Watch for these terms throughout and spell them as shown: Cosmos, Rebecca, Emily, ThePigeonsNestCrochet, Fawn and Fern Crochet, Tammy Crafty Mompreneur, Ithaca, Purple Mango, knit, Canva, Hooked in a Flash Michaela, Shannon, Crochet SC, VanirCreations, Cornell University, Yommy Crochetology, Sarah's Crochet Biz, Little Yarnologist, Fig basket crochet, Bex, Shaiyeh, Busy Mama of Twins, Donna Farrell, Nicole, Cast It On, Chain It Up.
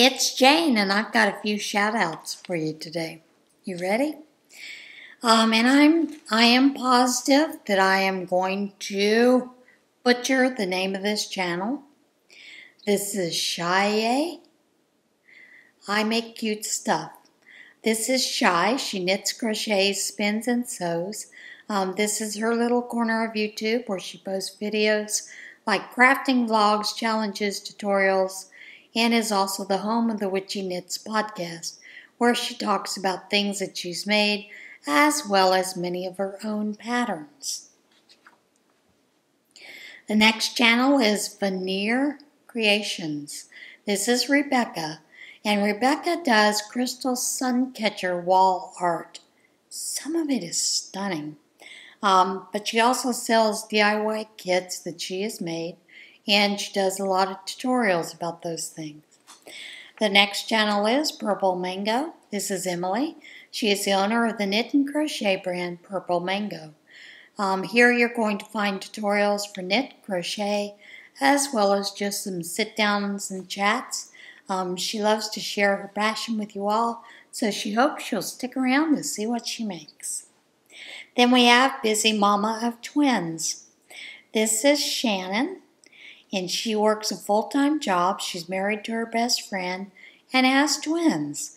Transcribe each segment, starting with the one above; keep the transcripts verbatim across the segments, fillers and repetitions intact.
It's Jane, and I've got a few shout-outs for you today. You ready? Um, and I'm, I am positive that I am going to butcher the name of this channel. This is Shaiyeh. I make cute stuff. This is Shaiyeh. She knits, crochets, spins, and sews. Um, this is her little corner of YouTube where she posts videos like crafting vlogs, challenges, tutorials, and is also the home of the Witchy Knits podcast, where she talks about things that she's made, as well as many of her own patterns. The next channel is VanirCreations. This is Rebecca, and Rebecca does crystal suncatcher wall art. Some of it is stunning, um, but she also sells D I Y kits that she has made, and she does a lot of tutorials about those things. The next channel is Purple Mango. This is Emily. She is the owner of the knit and crochet brand Purple Mango. Um, here you're going to find tutorials for knit, crochet, as well as just some sit-downs and chats. Um, she loves to share her passion with you all, so she hopes you'll stick around and see what she makes. Then we have Busy Mama of Twins. This is Shannon, and she works a full-time job. She's married to her best friend and has twins,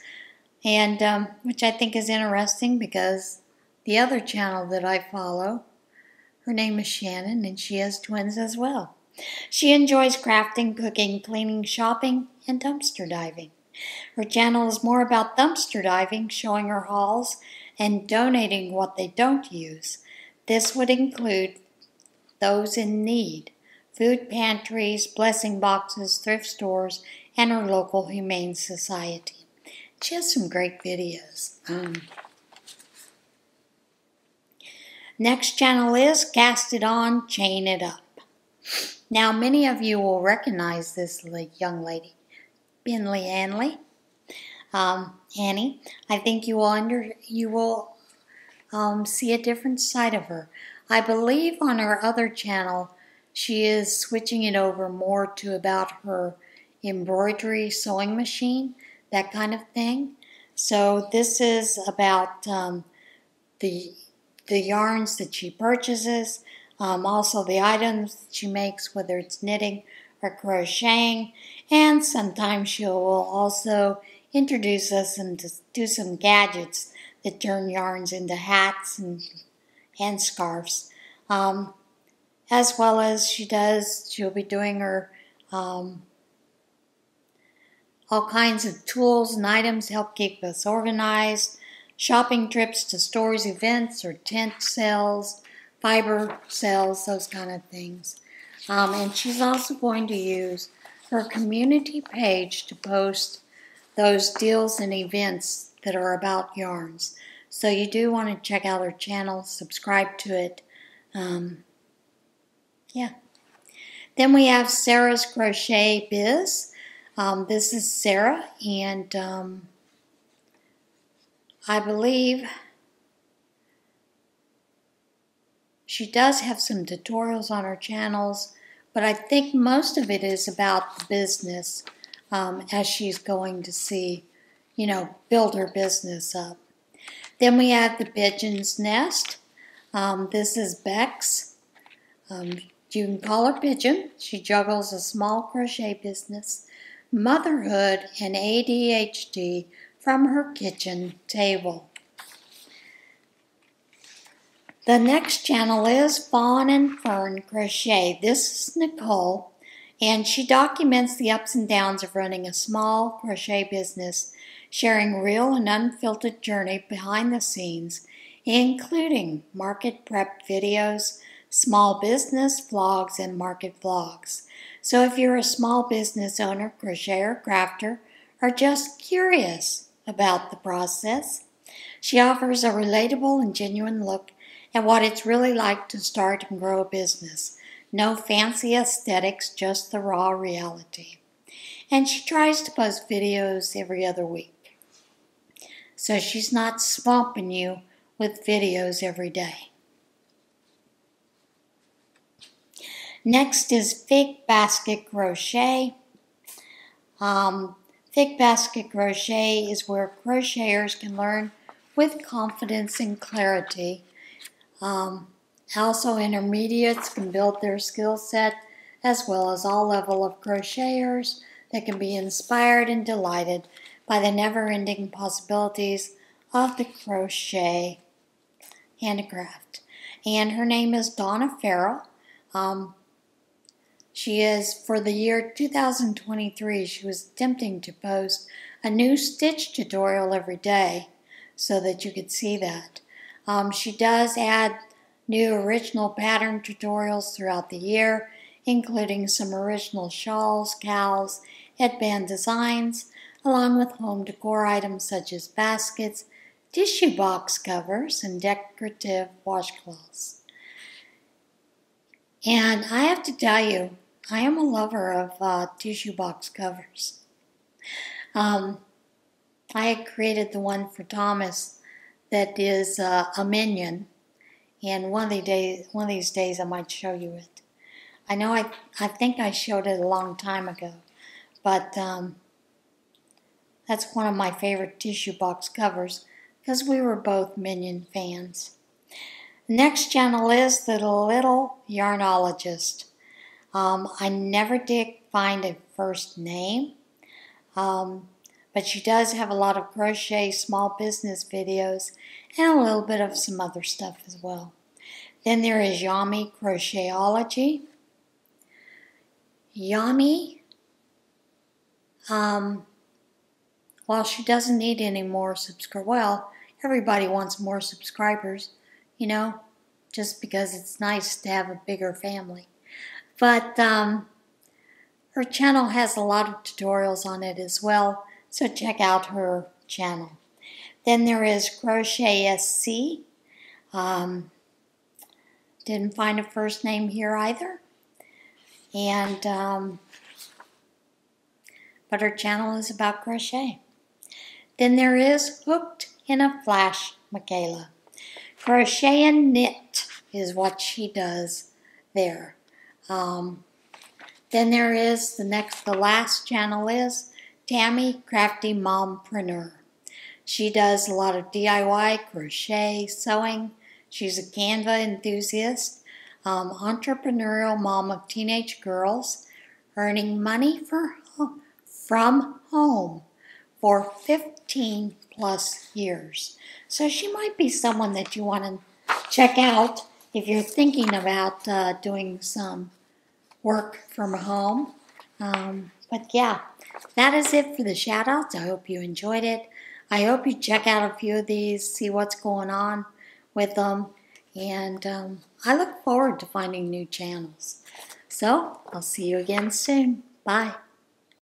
and um, which I think is interesting because the other channel that I follow, her name is Shannon, and she has twins as well. She enjoys crafting, cooking, cleaning, shopping, and dumpster diving. Her channel is more about dumpster diving, showing her hauls, and donating what they don't use. This would include those in need, food pantries, blessing boxes, thrift stores, and her local humane society. She has some great videos. Um, next channel is Cast It On, Chain It Up. Now, many of you will recognize this young lady, Binley Anley. Um, Annie, I think you will under you will um, see a different side of her. I believe on her other channel, she is switching it over more to about her embroidery, sewing machine, that kind of thing. So this is about um, the the yarns that she purchases. Um, also the items that she makes, whether it's knitting or crocheting, and sometimes she will also introduce us and do some gadgets that turn yarns into hats and, and scarves. Um, as well as she does, she'll be doing her um, all kinds of tools and items to help keep us organized, shopping trips to stores, events, or tent sales, fiber cells, those kind of things. Um, and she's also going to use her community page to post those deals and events that are about yarns. So you do want to check out her channel, subscribe to it. Um, yeah. Then we have Sarah's Crochet Biz. Um, this is Sarah, and um, I believe she does have some tutorials on her channels, but I think most of it is about the business um, as she's going to see, you know, build her business up. Then we have The Pigeon's Nest. Um, this is Bex. Um, you can call her Pigeon. She juggles a small crochet business, motherhood, and A D H D from her kitchen table. The next channel is Fawn and Fern Crochet. This is Nicole, and she documents the ups and downs of running a small crochet business, sharing real and unfiltered journey behind the scenes, including market prep videos, small business vlogs, and market vlogs. So if you're a small business owner, crocheter, crafter, or just curious about the process, she offers a relatable and genuine look and what it's really like to start and grow a business. No fancy aesthetics, just the raw reality. And she tries to post videos every other week, so she's not swamping you with videos every day. Next is Fig Basket Crochet. Um, Fig basket crochet is where crocheters can learn with confidence and clarity. Um, also, intermediates can build their skill set, as well as all level of crocheters that can be inspired and delighted by the never-ending possibilities of the crochet handicraft. And her name is Donna Farrell. Um, she is, for the year two thousand twenty-three, she was attempting to post a new stitch tutorial every day so that you could see that. Um, she does add new original pattern tutorials throughout the year, including some original shawls, cowls, headband designs, along with home decor items such as baskets, tissue box covers, and decorative washcloths. And I have to tell you, I am a lover of uh, tissue box covers. Um, I had created the one for Thomas that is uh, a minion, and one of, the day, one of these days I might show you it. I know I, I think I showed it a long time ago, but um, that's one of my favorite tissue box covers, because we were both Minion fans. The next channel is the Little Yarnologist. Um, I never did find a first name, um, but she does have a lot of crochet small business videos and a little bit of some other stuff as well. Then there is Yommy Crochetology. Yommy, um, while she doesn't need any more subscribers, well, everybody wants more subscribers, you know, just because it's nice to have a bigger family. But um, her channel has a lot of tutorials on it as well, so check out her channel. Then there is Crochet S C. Um, didn't find a first name here either. And, um, but her channel is about crochet. Then there is Hooked in a Flash Michaela. Crochet and knit is what she does there. Um, then there is the next, the last channel is Tammy Crafty Mompreneur. She does a lot of D I Y, crochet, sewing. She's a Canva enthusiast, um, entrepreneurial mom of teenage girls, earning money for home, from home for fifteen plus years. So she might be someone that you want to check out if you're thinking about uh, doing some work from home. Um, but yeah, that is it for the shout outs. I hope you enjoyed it. I hope you check out a few of these, see what's going on with them. And um, I look forward to finding new channels. So I'll see you again soon. Bye.